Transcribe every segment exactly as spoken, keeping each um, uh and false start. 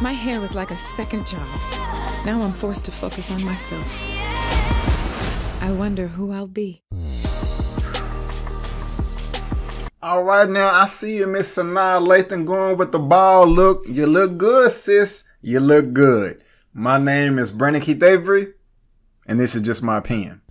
My hair was like a second job. Now I'm forced to focus on myself. I wonder who I'll be. All right, now I see you, Miss Sanaa Lathan, going with the ball look. You look good, sis. You look good. My name is Brennan Keith Avery, and this is just my opinion.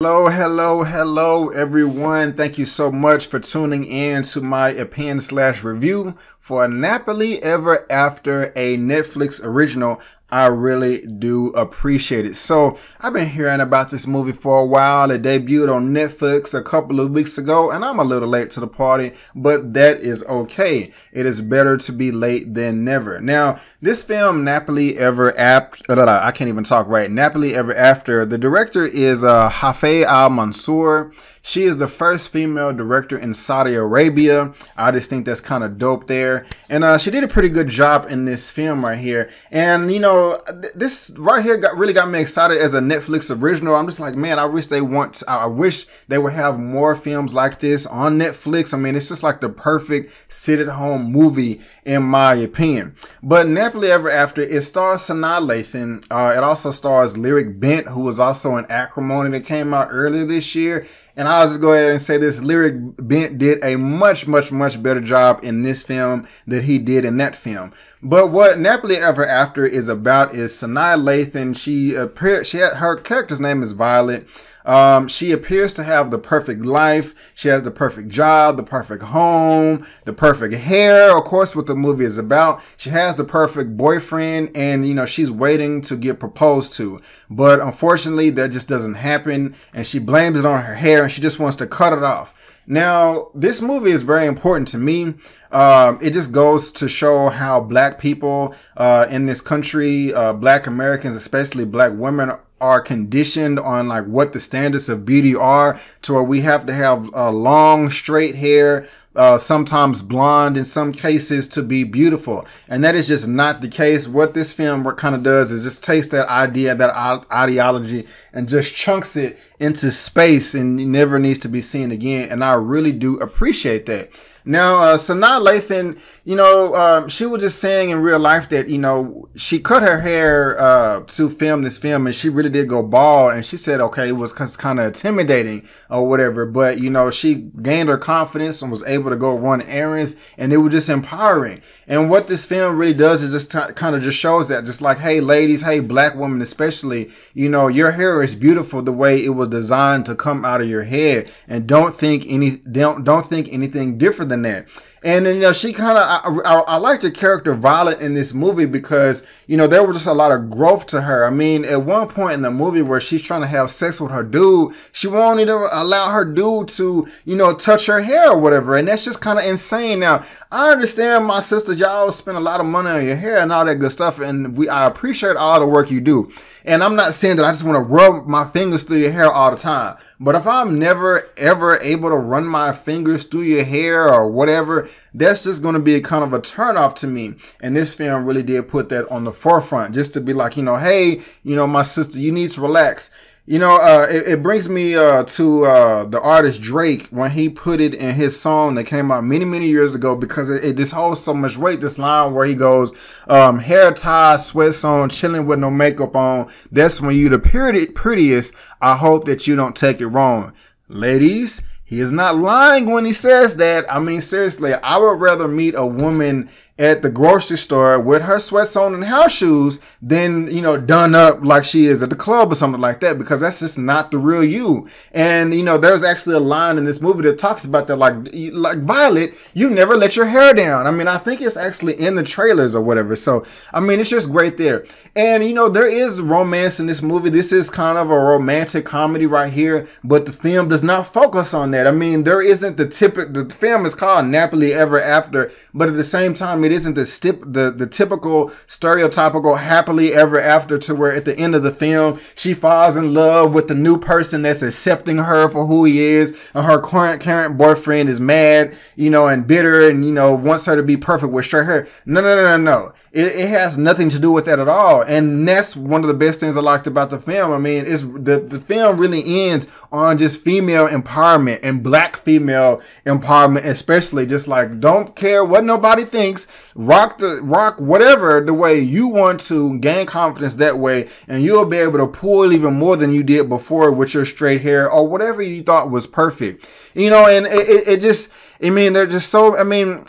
Hello, hello, hello, everyone. Thank you so much for tuning in to my opinion slash review for Nappily Ever After, a Netflix original. I really do appreciate it. So I've been hearing about this movie for a while. It debuted on Netflix a couple of weeks ago, and I'm a little late to the party, but that is okay. It is better to be late than never. Now, this film, Nappily Ever After, I can't even talk right. Nappily Ever After. The director is uh, Hafaa Al-Mansour. She is the first female director in Saudi Arabia. I just think that's kind of dope there. And uh, she did a pretty good job in this film right here. And, you know, this right here got really got me excited as a Netflix original. I'm just like, man, I wish they want to, I wish they would have more films like this on Netflix. I mean, it's just like the perfect sit-at-home movie in my opinion. But Nappily Ever After, it stars Sanaa Lathan. Uh, it also stars Lyriq Bent, who was also in Acrimony that came out earlier this year. And I'll just go ahead and say this, Lyriq Bent did a much, much, much better job in this film than he did in that film. But what Nappily Ever After is about is Sanaa Lathan. She appeared, she had, her character's name is Violet. Um, she appears to have the perfect life. She has the perfect job, the perfect home, the perfect hair. Of course, what the movie is about. She has the perfect boyfriend and, you know, she's waiting to get proposed to. But unfortunately, that just doesn't happen. And she blames it on her hair and she just wants to cut it off. Now, this movie is very important to me. Um, it just goes to show how black people uh, in this country, uh, black Americans, especially black women, are conditioned on like what the standards of beauty are, to where we have to have uh, long straight hair, uh, sometimes blonde in some cases, to be beautiful. And that is just not the case. What this film kind of does is just takes that idea, that ideology, and just chunks it into space and it never needs to be seen again. And I really do appreciate that. Now, uh, Sanaa Lathan, you know, uh, she was just saying in real life that, you know, she cut her hair uh, to film this film and she really did go bald. And she said, okay, it was kind of intimidating or whatever. But, you know, she gained her confidence and was able to go run errands, and it was just empowering. And what this film really does is just kind of just shows that, just like, hey, ladies, hey, black women especially, you know, your hair is beautiful the way it was designed to come out of your head, and don't think any, don't, don't think anything different than that. And then, you know, she kind of, I, I, I liked the character Violet in this movie because, you know, there was just a lot of growth to her. I mean, at one point in the movie where she's trying to have sex with her dude, she won't even allow her dude to, you know, touch her hair or whatever. And that's just kind of insane. Now, I understand, my sisters, y'all spend a lot of money on your hair and all that good stuff. And we, I appreciate all the work you do. And I'm not saying that I just want to rub my fingers through your hair all the time. But if I'm never, ever able to run my fingers through your hair or whatever, that's just going to be a kind of a turnoff to me. And this film really did put that on the forefront, just to be like, you know, hey, you know, my sister, you need to relax. You know, uh, it, it brings me uh, to uh, the artist Drake when he put it in his song that came out many, many years ago, because it, it just holds so much weight. This line where he goes, um, hair tied, sweats on, chilling with no makeup on. That's when you the pretty, prettiest. I hope that you don't take it wrong. Ladies, he is not lying when he says that. I mean, seriously, I would rather meet a woman at the grocery store with her sweats on and house shoes than, you know, done up like she is at the club or something like that, because that's just not the real you. And, you know, there's actually a line in this movie that talks about that, like, like Violet, you never let your hair down. I mean, I think it's actually in the trailers or whatever. So, I mean, it's just great there. And, you know, there is romance in this movie. This is kind of a romantic comedy right here, but the film does not focus on that. I mean, there isn't the typical, the film is called Nappily Ever After, but at the same time, it isn't the, stip, the the typical stereotypical happily ever after, to where at the end of the film she falls in love with the new person that's accepting her for who he is, and her current current boyfriend is mad, you know, and bitter, and, you know, wants her to be perfect with straight hair. No, no, no, no, no. It, it has nothing to do with that at all. And that's one of the best things I liked about the film. I mean, it's the, the film really ends on just female empowerment and black female empowerment, especially. Just like, don't care what nobody thinks. Rock the rock, whatever the way you want to, gain confidence that way. And you'll be able to pull even more than you did before with your straight hair or whatever you thought was perfect. You know, and it, it, it just, I mean, they're just so, I mean,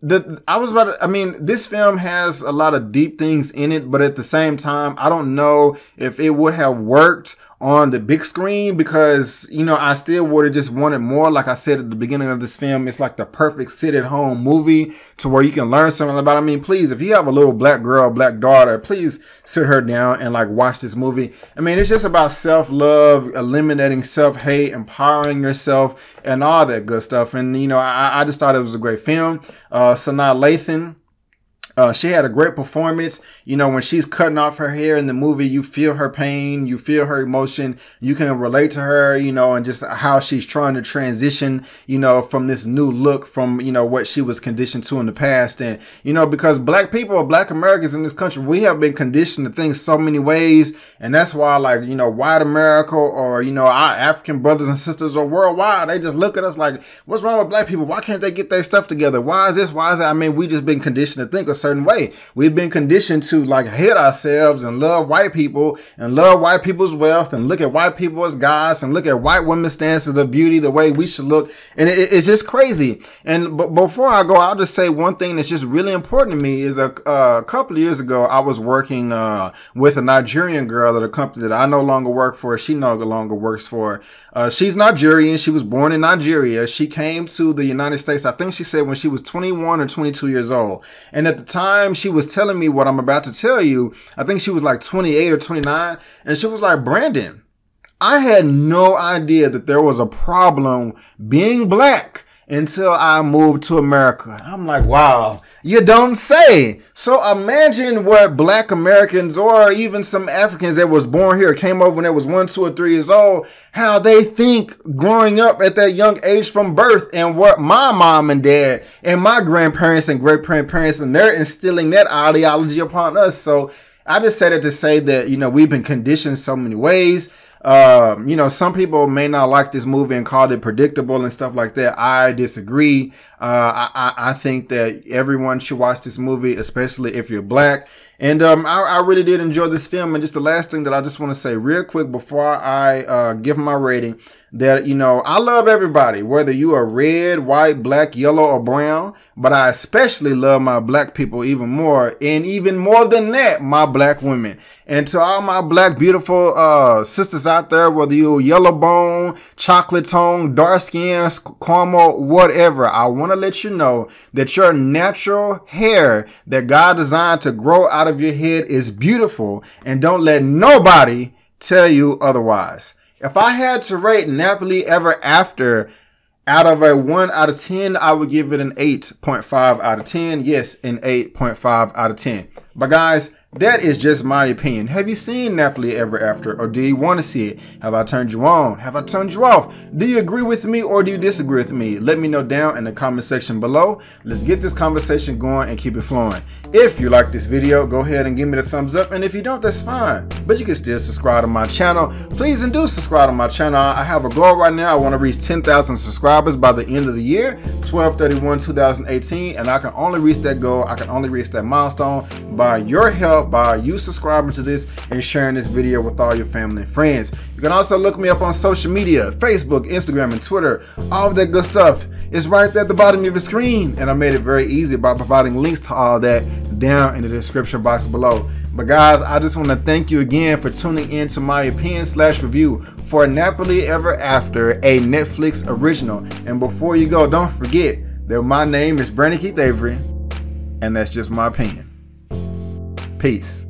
The, I was about to, I mean, this film has a lot of deep things in it, but at the same time, I don't know if it would have worked on the big screen because, you know, I still would have just wanted more. Like I said at the beginning of this film, it's like the perfect sit at home movie to where you can learn something about. I mean, please, if you have a little black girl, black daughter, please sit her down and like watch this movie. I mean, it's just about self-love, eliminating self-hate, empowering yourself and all that good stuff. And, you know, I, I just thought it was a great film. Uh, Sanaa Lathan. Uh, she had a great performance. You know, when she's cutting off her hair in the movie, you feel her pain, you feel her emotion, you can relate to her, you know, and just how she's trying to transition, you know, from this new look from, you know, what she was conditioned to in the past. And, you know, because black people, black Americans in this country, we have been conditioned to think so many ways. And that's why, like, you know, white America or, you know, our African brothers and sisters or worldwide, they just look at us like, what's wrong with black people? Why can't they get their stuff together? Why is this? Why is that? I mean, we just been conditioned to think of certain way. We've been conditioned to like hate ourselves and love white people and love white people's wealth and look at white people as gods and look at white women's stances of beauty the way we should look. And it, it's just crazy. And but before I go, I'll just say one thing that's just really important to me is a, uh, a couple of years ago, I was working uh, with a Nigerian girl at a company that I no longer work for. She no longer works for. Uh, she's Nigerian. She was born in Nigeria. She came to the United States, I think she said when she was twenty-one or twenty-two years old. And at the time, Time she was telling me what I'm about to tell you, I think she was like twenty-eight or twenty-nine, and she was like, Brandon, I had no idea that there was a problem being black until I moved to America. I'm like, wow, you don't say. So imagine what black Americans or even some Africans that was born here, came over when they was one, two, or three years old, how they think growing up at that young age from birth, and what my mom and dad and my grandparents and great-grandparents, and they're instilling that ideology upon us. So I just said it to say that, you know, we've been conditioned so many ways. Um, you know, some people may not like this movie and called it predictable and stuff like that. I disagree. Uh, I, I think that everyone should watch this movie, especially if you're black. And, um, I, I really did enjoy this film. And just the last thing that I just want to say real quick before I, uh, give my rating, that, you know, I love everybody, whether you are red, white, black, yellow, or brown, but I especially love my black people even more. And even more than that, my black women. And to all my black, beautiful, uh, sisters out there, whether you're yellow bone, chocolate tone, dark skin, caramel, whatever, I want to let you know that your natural hair that God designed to grow out of your head is beautiful, and don't let nobody tell you otherwise. If I had to rate Nappily Ever After out of a one out of ten, I would give it an eight point five out of ten. Yes, an eight point five out of ten. But guys, that is just my opinion. Have you seen Nappily Ever After, or do you want to see it? Have I turned you on? Have I turned you off? Do you agree with me or do you disagree with me? Let me know down in the comment section below. Let's get this conversation going and keep it flowing. If you like this video, go ahead and give me the thumbs up. And if you don't, that's fine. But you can still subscribe to my channel. Please and do subscribe to my channel. I have a goal right now. I want to reach ten thousand subscribers by the end of the year, twelve thirty-one two thousand eighteen. And I can only reach that goal. I can only reach that milestone by your help, by you subscribing to this and sharing this video with all your family and friends. You can also look me up on social media, Facebook, Instagram, and Twitter. All that good stuff is right there at the bottom of your screen, and I made it very easy by providing links to all that down in the description box below. But guys, I just want to thank you again for tuning in to my opinion slash review for Nappily Ever After, a Netflix original. And before you go, don't forget that my name is Brennan Keith Avery, and that's just my opinion. Peace.